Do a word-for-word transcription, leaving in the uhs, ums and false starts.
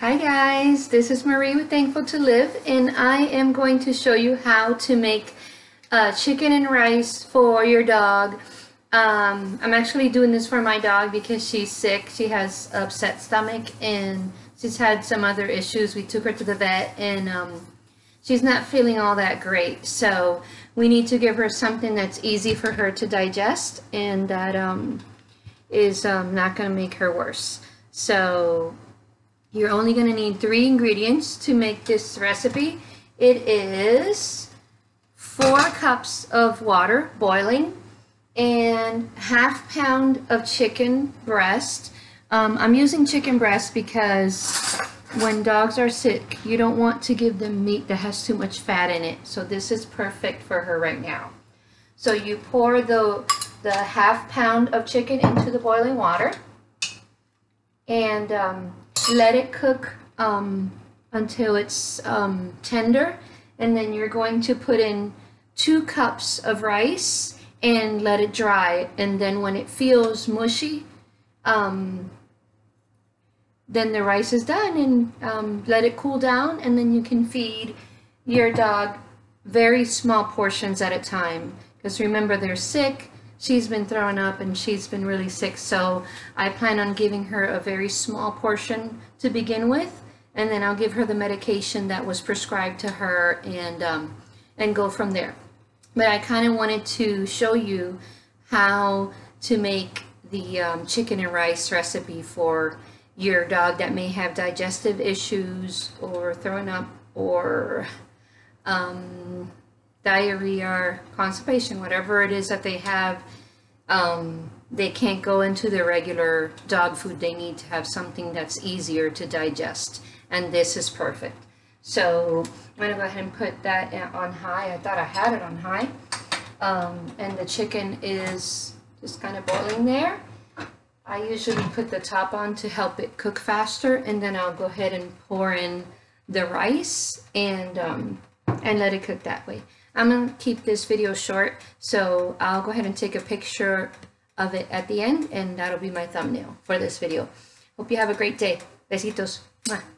Hi guys, this is Marie with Thankful to Live, and I am going to show you how to make uh, chicken and rice for your dog. Um, I'm actually doing this for my dog because she's sick. She has upset stomach and she's had some other issues. We took her to the vet and um, she's not feeling all that great. So we need to give her something that's easy for her to digest and that um, is um, not going to make her worse. So you're only going to need three ingredients to make this recipe. It is four cups of water boiling and half pound of chicken breast. Um, I'm using chicken breast because when dogs are sick, you don't want to give them meat that has too much fat in it. So this is perfect for her right now. So you pour the, the half pound of chicken into the boiling water and um, let it cook um, until it's um, tender, and then you're going to put in two cups of rice and let it dry, and then when it feels mushy, um, then the rice is done, and um, let it cool down, and then you can feed your dog very small portions at a time, because remember, they're sick. She's been throwing up and she's been really sick, so I plan on giving her a very small portion to begin with, and then I'll give her the medication that was prescribed to her and um, and go from there. But I kind of wanted to show you how to make the um, chicken and rice recipe for your dog that may have digestive issues or throwing up or um, diarrhea or constipation, whatever it is that they have. Um, they can't go into their regular dog food. They need to have something that's easier to digest, and this is perfect. So I'm going to go ahead and put that on high. I thought I had it on high. Um, and the chicken is just kind of boiling there. I usually put the top on to help it cook faster, and then I'll go ahead and pour in the rice and um, and let it cook that way. I'm going to keep this video short, so I'll go ahead and take a picture of it at the end, and that'll be my thumbnail for this video. Hope you have a great day. Besitos. Mwah.